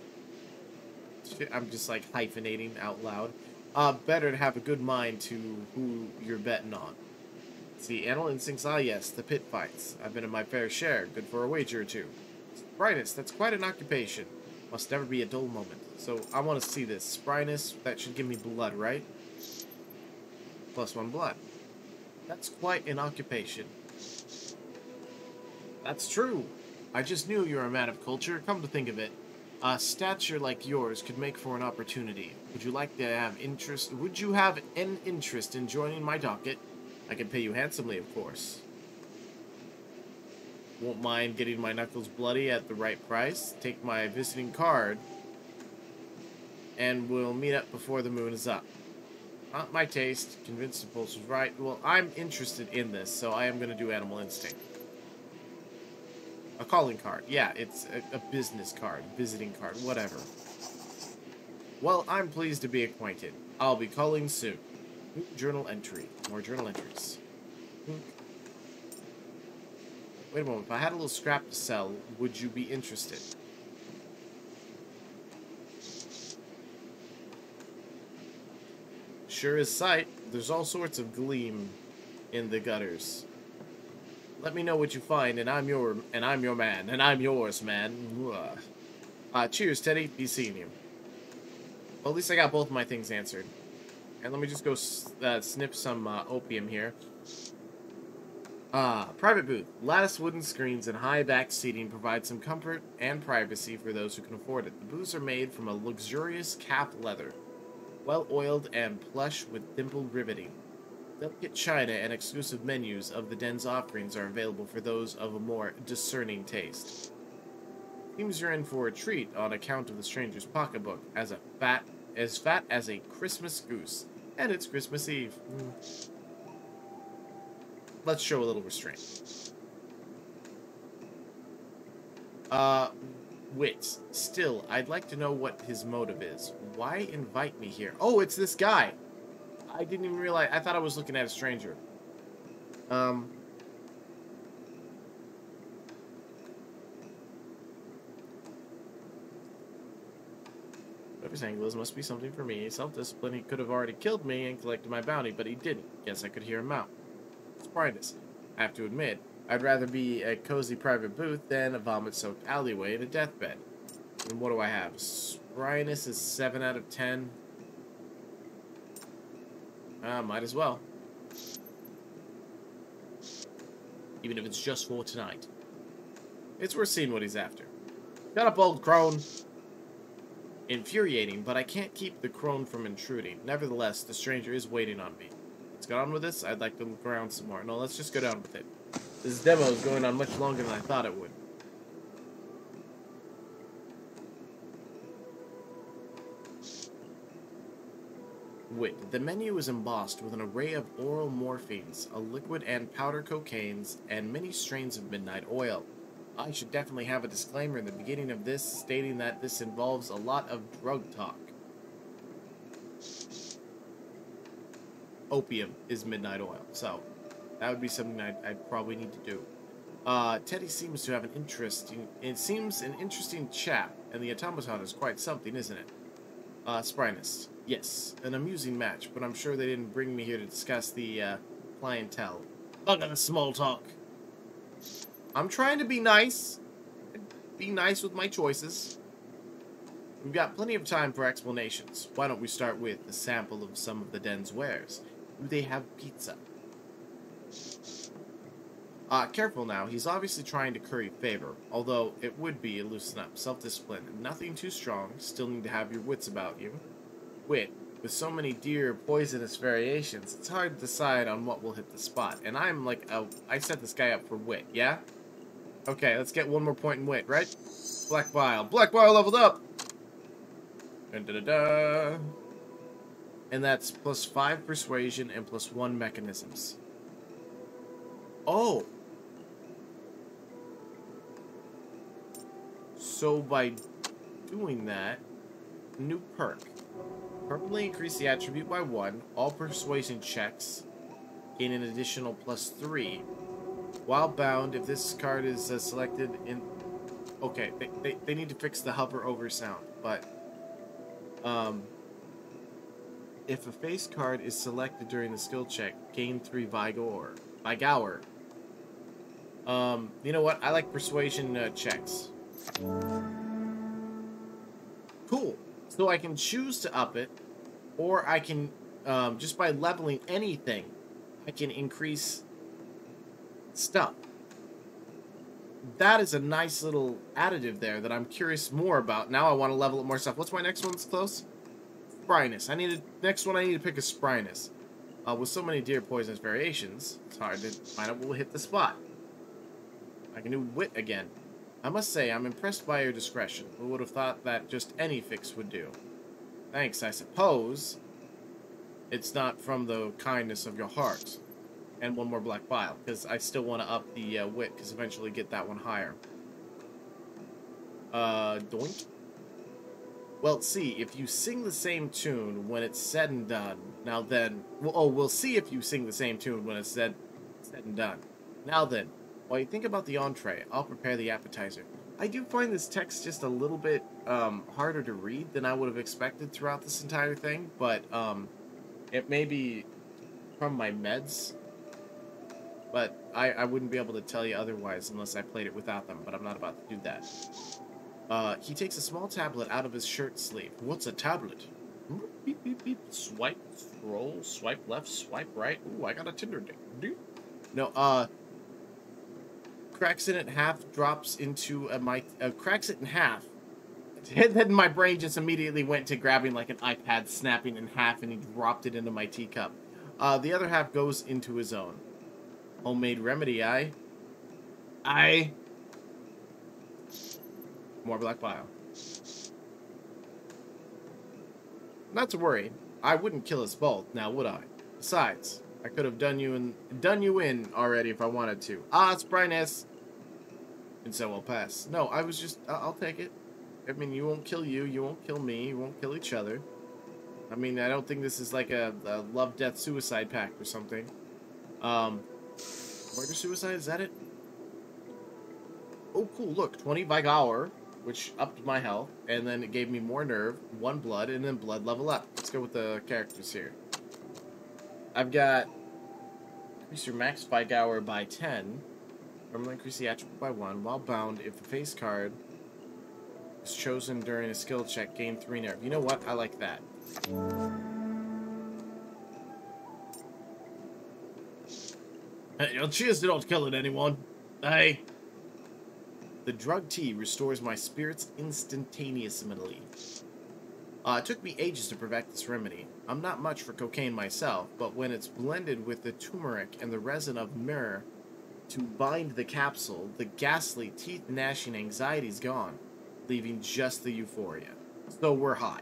I'm just, like, hyphenating out loud. Better to have a good mind to who you're betting on. See, animal instincts, ah, yes, the pit fights. I've been in my fair share, good for a wager or two. Spryness, that's quite an occupation. Must never be a dull moment. So, I want to see this. Spryness, that should give me blood, right? +1 blood. That's quite an occupation. That's true. I just knew you were a man of culture, come to think of it. A stature like yours could make for an opportunity. Would you like to have interest? Would you have an interest in joining my docket? I can pay you handsomely, of course. Won't mind getting my knuckles bloody at the right price. Take my visiting card, and we'll meet up before the moon is up. Not my taste. Convinced the pulse was right. Well, I'm interested in this, so I am going to do Animal Instinct. A calling card. Yeah, it's a business card, visiting card, whatever. Well, I'm pleased to be acquainted. I'll be calling soon. Journal entry. More journal entries. Wait a moment. If I had a little scrap to sell, would you be interested? Sure is sight. There's all sorts of gleam in the gutters. Let me know what you find, and I'm your man, and I'm yours, man. Cheers, Teddy. Be seeing you. Well, at least I got both my things answered. And let me just go snip some opium here. Private booth. Lattice wooden screens and high-back seating provide some comfort and privacy for those who can afford it. The booths are made from a luxurious calf leather, well-oiled and plush with dimpled riveting. Delicate china and exclusive menus of the den's offerings are available for those of a more discerning taste. Seems you're in for a treat on account of the stranger's pocketbook, as fat as a Christmas goose, and it's Christmas Eve. Let's show a little restraint. Wits. Still, I'd like to know what his motive is. Why invite me here? Oh, it's this guy! I didn't even realize. I thought I was looking at a stranger. Whatever's angle is must be something for me. Self-discipline. He could have already killed me and collected my bounty, but he didn't. Guess I could hear him out. its brightest. I have to admit, I'd rather be a cozy private booth than a vomit-soaked alleyway in a deathbed. And what do I have? Spryness is 7 out of 10. Might as well. Even if it's just for tonight. It's worth seeing what he's after. Shut up, old crone! Infuriating, but I can't keep the crone from intruding. Nevertheless, the stranger is waiting on me. Let's get on with this. I'd like to look around some more. No, let's just go down with it. This demo is going on much longer than I thought it would. Wit. The menu is embossed with an array of oral morphines, a liquid and powder cocaines, and many strains of midnight oil. I should definitely have a disclaimer in the beginning of this stating that this involves a lot of drug talk. Opium is midnight oil, so that would be something I'd probably need to do. Teddy seems to have an interesting... It seems an interesting chap, and the automaton is quite something, isn't it? Spryness. Yes, an amusing match, but I'm sure they didn't bring me here to discuss the, clientele. Look at the small talk. I'm trying to be nice. Be nice with my choices. We've got plenty of time for explanations. Why don't we start with a sample of some of the den's wares? Do they have pizza? Careful now. He's obviously trying to curry favor, although it would be a loosen up, self-discipline. Nothing too strong. Still need to have your wits about you. Wit, with so many dear poisonous variations, it's hard to decide on what will hit the spot. And I'm like, I set this guy up for wit, yeah? Okay, let's get one more point in wit, right? Black Vile. Black Vile leveled up! Dun, da, da, da. And that's plus 5 persuasion and plus 1 mechanisms. Oh! So by doing that, new perk. Permanently increase the attribute by 1. All persuasion checks gain an additional plus 3. While bound, if this card is selected in... Okay, they need to fix the hover over sound, but... if a face card is selected during the skill check, gain 3 Vigor. Vigor. You know what? I like persuasion checks. Cool. So I can choose to up it, or I can, just by leveling anything, I can increase stuff. That is a nice little additive there that I'm curious more about. Now I want to level up more stuff. What's my next one that's close? Spryness. I need a, next one I need to pick is Spryness. With so many deer poisonous variations, it's hard to find out what will hit the spot. I can do wit again. I must say, I'm impressed by your discretion. Who would have thought that just any fix would do? Thanks, I suppose. It's not from the kindness of your heart. And one more black vial, because I still want to up the wit, because eventually get that one higher. Doink. Well, see, if you sing the same tune when it's said and done, now then... Well, oh, we'll see if you sing the same tune when it's said and done. Now then... While you think about the entree, I'll prepare the appetizer. I do find this text just a little bit harder to read than I would have expected throughout this entire thing, but it may be from my meds, but I wouldn't be able to tell you otherwise unless I played it without them, but I'm not about to do that. He takes a small tablet out of his shirt sleeve. What's a tablet? Beep, beep, beep. Swipe, scroll, swipe left, swipe right. Ooh, I got a Tinder date. No, cracks it in half, drops into a mic. Cracks it in half. Then my brain just immediately went to grabbing like an iPad, snapping in half, and he dropped it into my teacup. The other half goes into his own. Homemade remedy, aye? Aye. More black bile. Not to worry. I wouldn't kill us both, now would I? Besides, I could have done you in already if I wanted to. Ah, it's Spryness. And so I'll pass. No, I was just... I'll take it. I mean, you won't kill you. You won't kill me. You won't kill each other. I mean, I don't think this is like a love, death, suicide pact or something. Murder, suicide? Is that it? Oh, cool. Look, 20 Vigor, which upped my health. And then it gave me more nerve, 1 blood, and then blood level up. Let's go with the characters here. I've got Increase your max spike hour by 10. Normally increase the attribute by 1. While bound, if the face card is chosen during a skill check, gain 3 nerve. You know what? I like that. Hey, cheers to not killing anyone. Hey. The drug tea restores my spirits instantaneously. It took me ages to perfect this remedy. I'm not much for cocaine myself, but when it's blended with the turmeric and the resin of myrrh to bind the capsule, the ghastly teeth gnashing anxiety's gone, leaving just the euphoria. So we're high.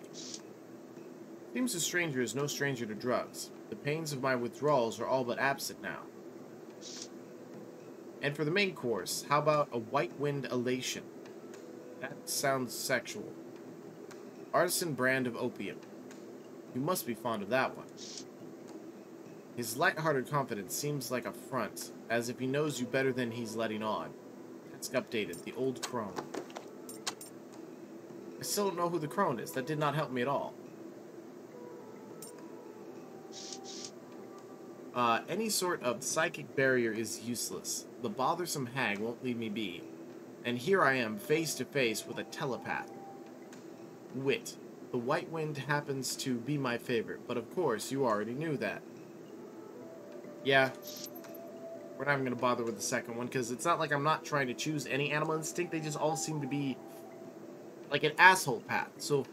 Seems a stranger is no stranger to drugs. The pains of my withdrawals are all but absent now. And for the main course, how about a white wind elation? That sounds sexual. Artisan brand of opium. You must be fond of that one. His light-hearted confidence seems like a front, as if he knows you better than he's letting on. That's updated, the old crone. I still don't know who the crone is. That did not help me at all. Any sort of psychic barrier is useless. The bothersome hag won't leave me be. And here I am, face to face with a telepath. Wit. The white wind happens to be my favorite, but of course you already knew that. Yeah. We're not even going to bother with the second one, because it's not like I'm not trying to choose any animal instinct. They just all seem to be like an asshole path. So if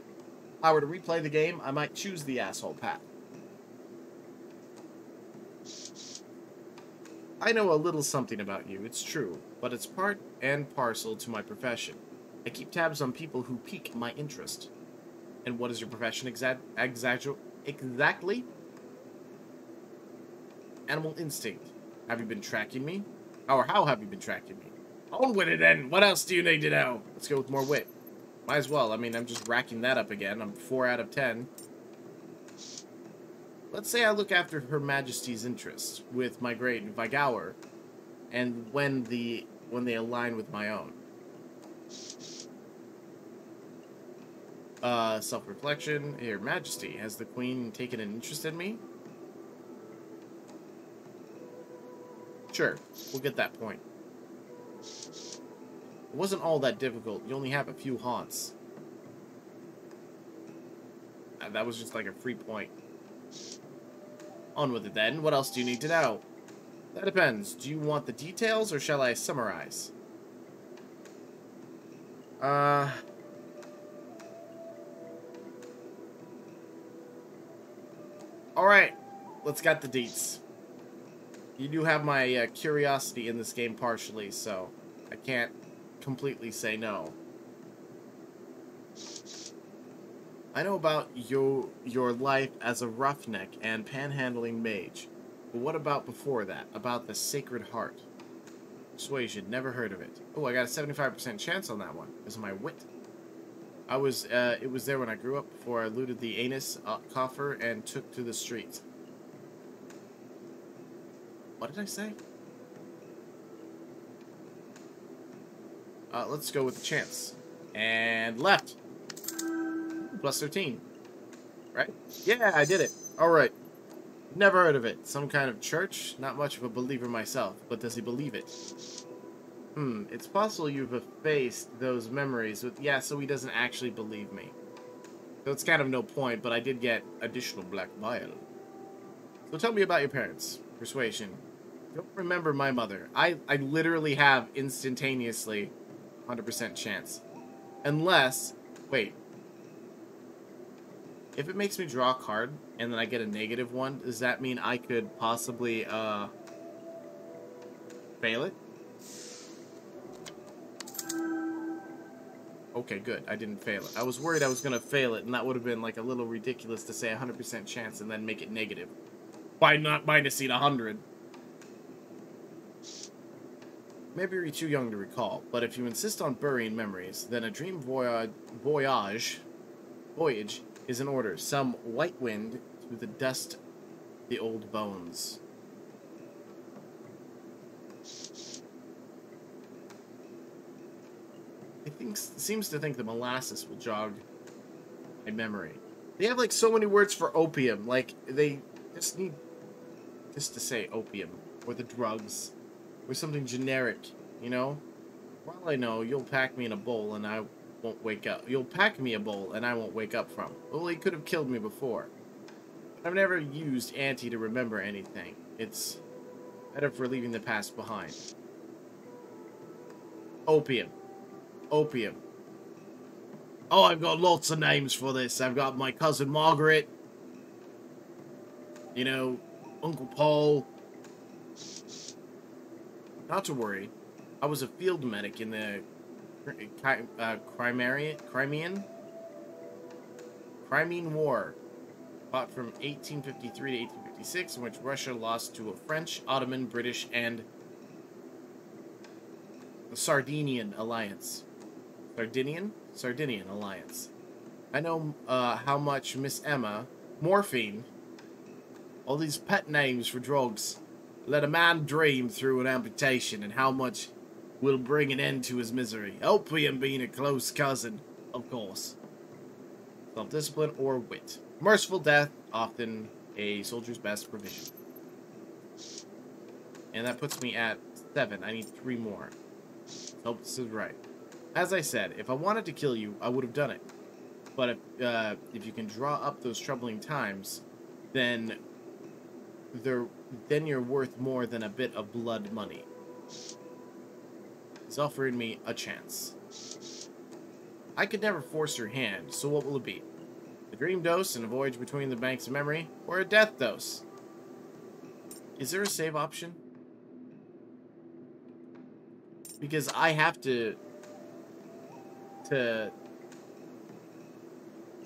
I were to replay the game, I might choose the asshole path. I know a little something about you, it's true, but it's part and parcel to my profession. I keep tabs on people who pique my interest. And what is your profession exactly? Animal instinct. Have you been tracking me? Or how have you been tracking me? On with it then! What else do you need to know? Let's go with more wit. Might as well. I mean, I'm just racking that up again. I'm 4 out of 10. Let's say I look after Her Majesty's interests with my great Vigour, and when they align with my own. Self-reflection. Her Majesty, has the Queen taken an interest in me? Sure, we'll get that point. It wasn't all that difficult. You only have a few haunts. That was just like a free point. On with it then. What else do you need to know? That depends. Do you want the details or shall I summarize? Alright. Let's get the deets. You do have my curiosity in this game partially, so I can't completely say no. I know about your life as a roughneck and panhandling mage, but what about before that? About the Sacred Heart? Persuasion, never heard of it. Oh, I got a 75% chance on that one. Is my wit? I was it was there when I grew up. Before I looted the anus coffer and took to the streets. What did I say? Let's go with the chance and left. Plus 13. Right? Yeah, I did it. Alright. Never heard of it. Some kind of church? Not much of a believer myself, but does he believe it? It's possible you've effaced those memories with... Yeah, so he doesn't actually believe me. So it's kind of no point, but I did get additional black bile. So tell me about your parents. Persuasion. Don't remember my mother. I literally have instantaneously 100% chance. Unless... Wait. If it makes me draw a card, and then I get a negative one, does that mean I could possibly, fail it? Okay, good. I didn't fail it. I was worried I was gonna fail it, and that would have been, like, a little ridiculous to say 100% chance and then make it negative. By not minusing 100. Maybe you're too young to recall, but if you insist on burying memories, then a dream voyage... is in order. Some white wind through the dust, the old bones. Seems to think the molasses will jog my memory. They have like so many words for opium. Like they just need this to say opium, or the drugs, or something generic, you know? Well, I know, you'll pack me in a bowl and I won't wake up. You'll pack me a bowl and I won't wake up from. Well, he could have killed me before. But I've never used Auntie to remember anything. It's better for leaving the past behind. Opium. Opium. Oh, I've got lots of names for this. I've got my cousin Margaret. You know, Uncle Paul. Not to worry. I was a field medic in the Crimean War, fought from 1853 to 1856, in which Russia lost to a French, Ottoman, British, and the Sardinian alliance. Sardinian alliance. I know how much Miss Emma, morphine, all these pet names for drugs, let a man dream through an amputation, and how much will bring an end to his misery. Opium being a close cousin, of course. Self-discipline or wit. Merciful death, often a soldier's best provision. And that puts me at 7. I need 3 more. Hope this is right. As I said, if I wanted to kill you, I would have done it. But if you can draw up those troubling times, then you're worth more than a bit of blood money. He's offered me a chance. I could never force your hand, so what will it be? A dream dose and a voyage between the banks of memory, or a death dose? Is there a save option? Because I have to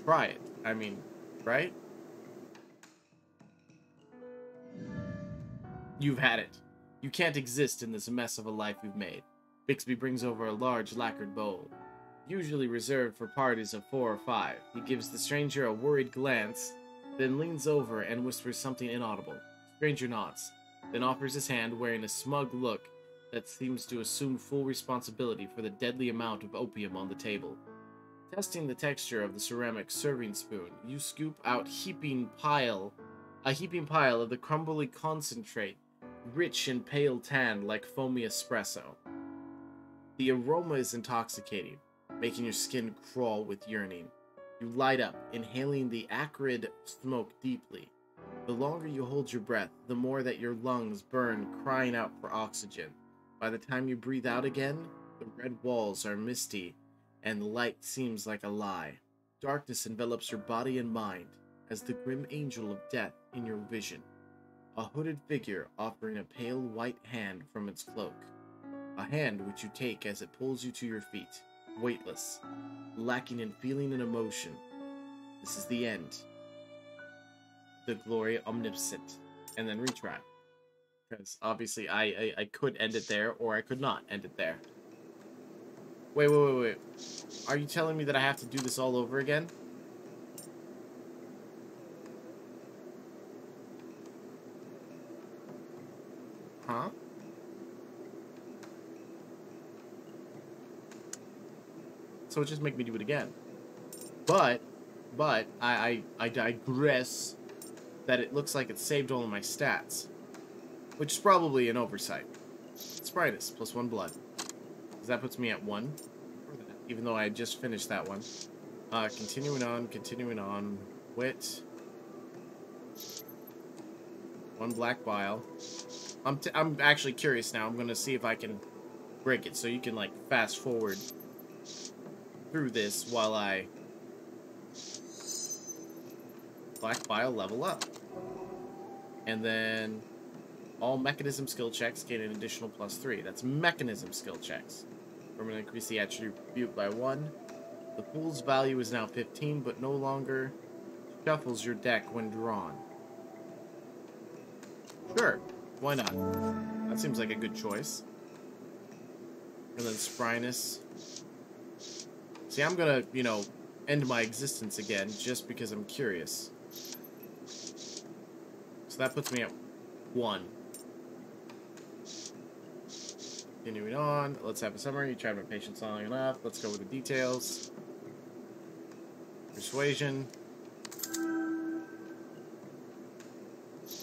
try it. I mean, right? You've had it. You can't exist in this mess of a life you've made. Bixby brings over a large lacquered bowl, usually reserved for parties of 4 or 5. He gives the stranger a worried glance, then leans over and whispers something inaudible. The stranger nods, then offers his hand wearing a smug look that seems to assume full responsibility for the deadly amount of opium on the table. Testing the texture of the ceramic serving spoon, you scoop out a heaping pile of the crumbly concentrate, rich in pale tan like foamy espresso. The aroma is intoxicating, making your skin crawl with yearning. You light up, inhaling the acrid smoke deeply. The longer you hold your breath, the more that your lungs burn, crying out for oxygen. By the time you breathe out again, the red walls are misty, and the light seems like a lie. Darkness envelops your body and mind, as the grim angel of death in your vision. A hooded figure offering a pale white hand from its cloak. A hand which you take as it pulls you to your feet, weightless, lacking in feeling and emotion. This is the end. The glory omnipotent. And then retry. Because obviously I could end it there, or I could not end it there. Wait. Are you telling me that I have to do this all over again? Huh? So it just make me do it again. But I digress that it looks like it saved all of my stats. Which is probably an oversight. Spritus, plus 1 blood. Because that puts me at 1. Even though I just finished that one. Continuing on. Wit. 1 black bile. I'm actually curious now. I'm going to see if I can break it. So you can, like, fast forward through this while I black bile level up, and then all mechanism skill checks gain an additional +3. That's mechanism skill checks. We're going to increase the attribute by 1. The pool's value is now 15, but no longer shuffles your deck when drawn. Sure, why not? That seems like a good choice. And then Spryness. See, I'm gonna, you know, end my existence again, just because I'm curious. So that puts me at 1. Continuing on, let's have a summary. You tried my patience long enough. Let's go with the details. Persuasion.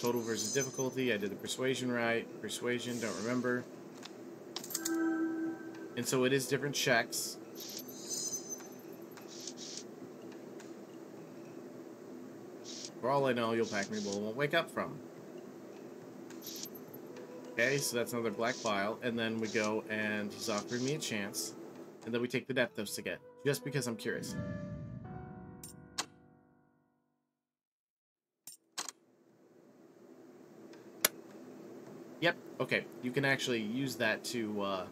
Total versus difficulty. I did the persuasion right. Persuasion, don't remember. And so it is different checks. For all I know, you'll pack me, but I won't wake up from. Okay, so that's another black pile. And then we go and he's offering me a chance. And then we take the death dose to get. Just because I'm curious. Yep, okay. You can actually use that to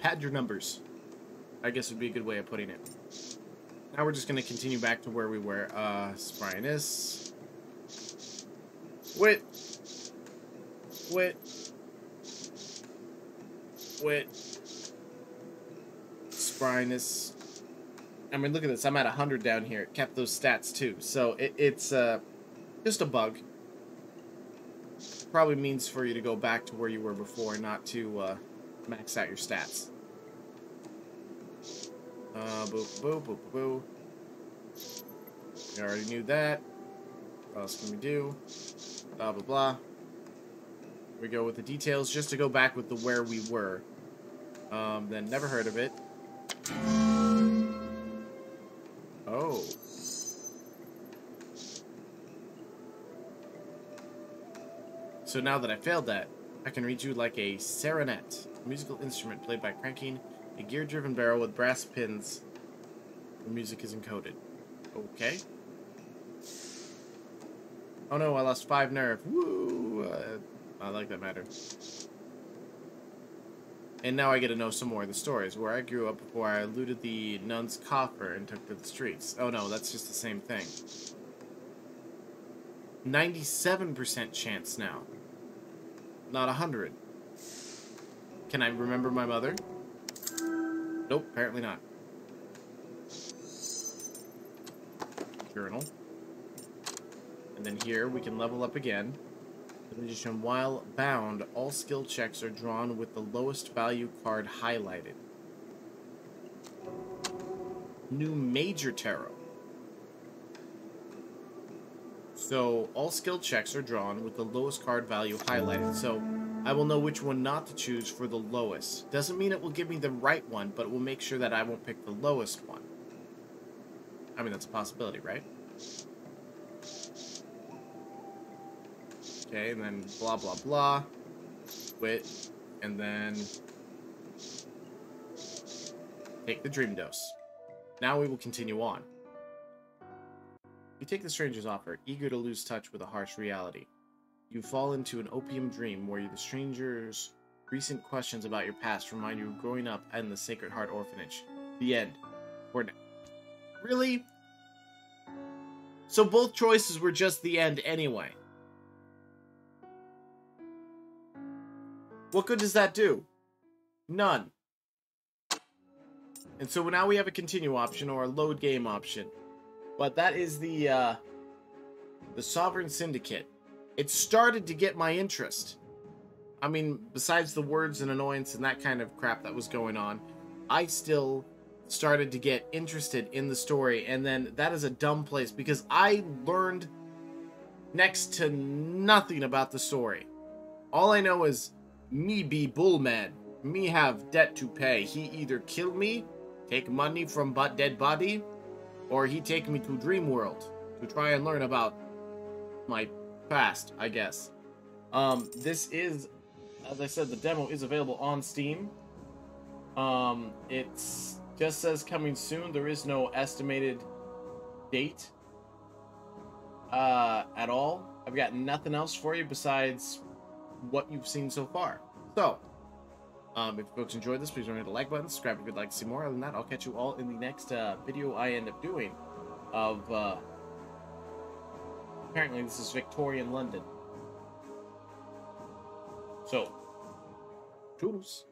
pad your numbers, I guess would be a good way of putting it. Now we're just going to continue back to where we were. Sprinus. Wait. Wait. Wait. Sprinus. I mean, look at this. I'm at 100 down here. It kept those stats, too. So it's just a bug. Probably means for you to go back to where you were before, not to max out your stats. Boop, boop, boop, boop. We already knew that. What else can we do? Blah, blah, blah. We go with the details just to go back with the where we were. Then never heard of it. Oh. So now that I failed that, I can read you like a serenade, a musical instrument played by cranking a gear-driven barrel with brass pins. The music is encoded. Okay. Oh no, I lost 5 nerve. Woo! I like that matter. And now I get to know some more of the stories. Where I grew up before I looted the nun's coffer and took to the streets. Oh no, that's just the same thing. 97% chance now. Not 100. Can I remember my mother? Nope, apparently not. Journal. And then here we can level up again. The magician, while bound, all skill checks are drawn with the lowest value card highlighted. New major tarot. So all skill checks are drawn with the lowest card value highlighted. So I will know which one not to choose for the lowest. Doesn't mean it will give me the right one, but it will make sure that I won't pick the lowest one. I mean, that's a possibility, right? Okay, and then blah, blah, blah. Quit. And then take the dream dose. Now we will continue on. You take the stranger's offer, eager to lose touch with a harsh reality. You fall into an opium dream where the stranger's recent questions about your past remind you of growing up in the Sacred Heart orphanage. The end. Or really? So both choices were just the end anyway. What good does that do? None. And so now we have a continue option or a load game option. But that is the Sovereign Syndicate. It started to get my interest. I mean, besides the words and annoyance and that kind of crap that was going on, I still started to get interested in the story, and then that is a dumb place because I learned next to nothing about the story. All I know is me be bullman, me have debt to pay. He either kill me, take money from but dead body, or he take me to Dream World to try and learn about my past, I guess. This is, as I said, the demo is available on Steam. It just says coming soon. There is no estimated date at all. I've got nothing else for you besides what you've seen so far. So, if folks enjoyed this, please don't forget to like button, subscribe if you'd like to see more. Other than that, I'll catch you all in the next video I end up doing of... Apparently, this is Victorian London. So, toodles,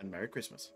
and Merry Christmas.